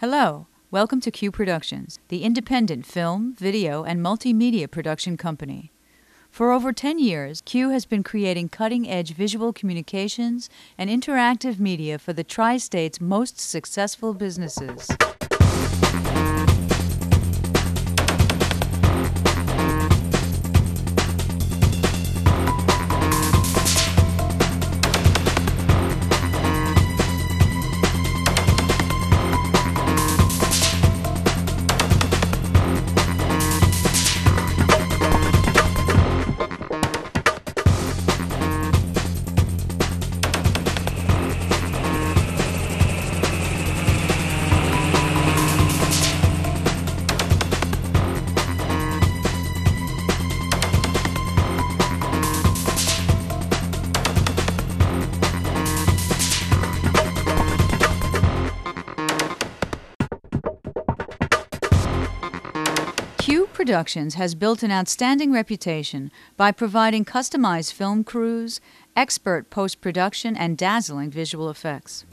Hello, welcome to QUE Productions, the independent film, video, and multimedia production company. For over 10 years, QUE has been creating cutting-edge visual communications and interactive media for the tri-state's most successful businesses. QUE Productions has built an outstanding reputation by providing customized film crews, expert post-production, and dazzling visual effects.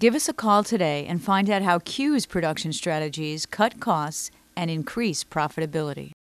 Give us a call today and find out how QUE's production strategies cut costs and increase profitability.